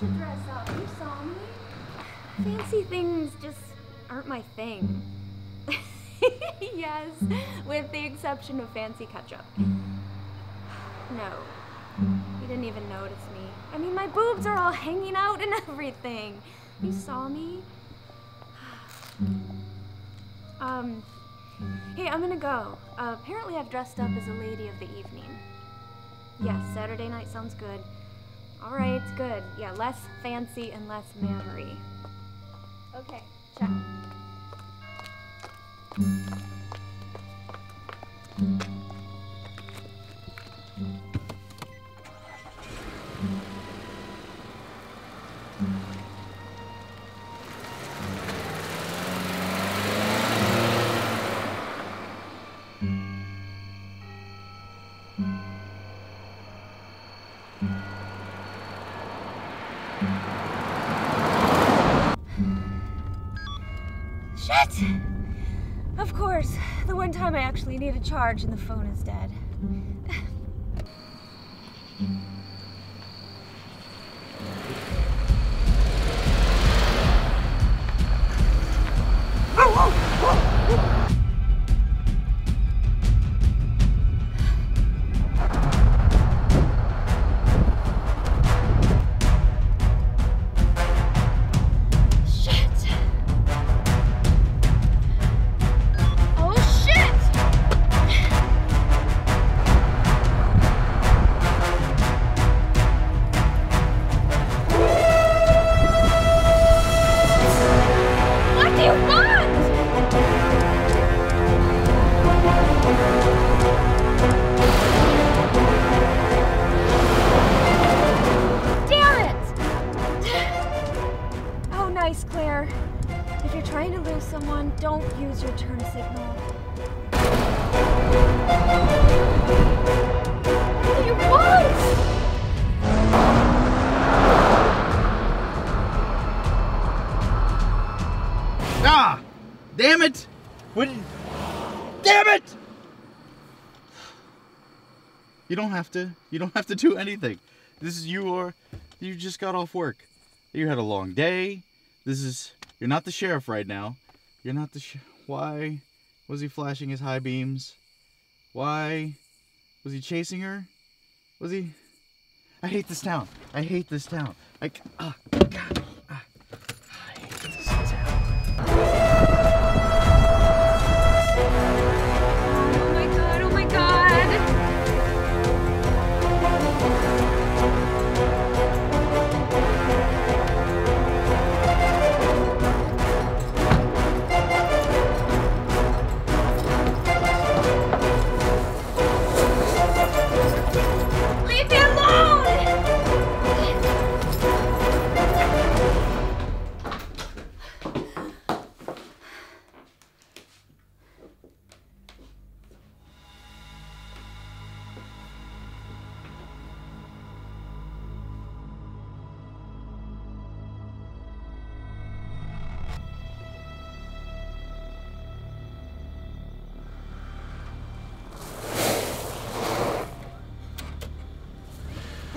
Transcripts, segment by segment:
to dress up. You saw me. Fancy things just aren't my thing. Yes, with the exception of fancy ketchup. No, you didn't even notice me. I mean, my boobs are all hanging out and everything. You saw me. Hey, I'm gonna go. Apparently I've dressed up as a lady of the evening. Yes, Saturday night sounds good. All right, it's good. Yeah, less fancy and less mannery. Okay, check. Shit! Of course, the one time I actually need a charge and the phone is dead. Claire, if you're trying to lose someone, don't use your turn signal. What do you want? Ah! Damn it! Damn it! You don't have to do anything. You just got off work. You had a long day. You're not the sheriff right now. You're not the Why was he flashing his high beams? Why was he chasing her? I hate this town. I hate this town. God. I hate this town.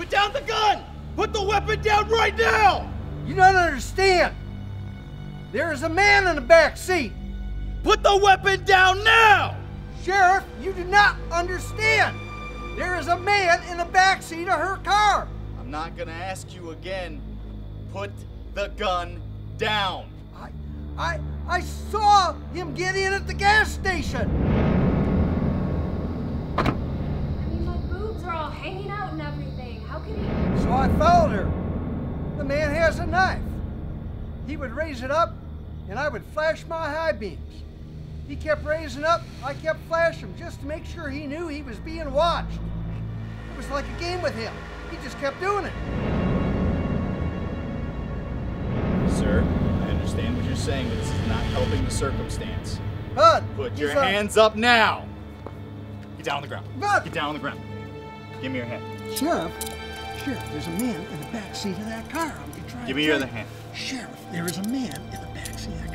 Put down the gun! Put the weapon down right now! You don't understand. There is a man in the back seat. Put the weapon down now! Sheriff, you do not understand. There is a man in the back seat of her car. I'm not gonna ask you again. Put the gun down. I saw him get in at the gas station. I mean, my boobs are all hanging out and everything. So I followed her. The man has a knife. He would raise it up, and I would flash my high beams. He kept raising up, I kept flashing him, just to make sure he knew he was being watched. It was like a game with him. He just kept doing it. Sir, I understand what you're saying, but this is not helping the circumstance. Bud! Put your hands up now! Get down on the ground. Bud! Get down on the ground. Give me your hand. Sheriff? Sheriff, there's a man in the back seat of that car. Give me your other hand. Sheriff, there is a man in the back seat of that car.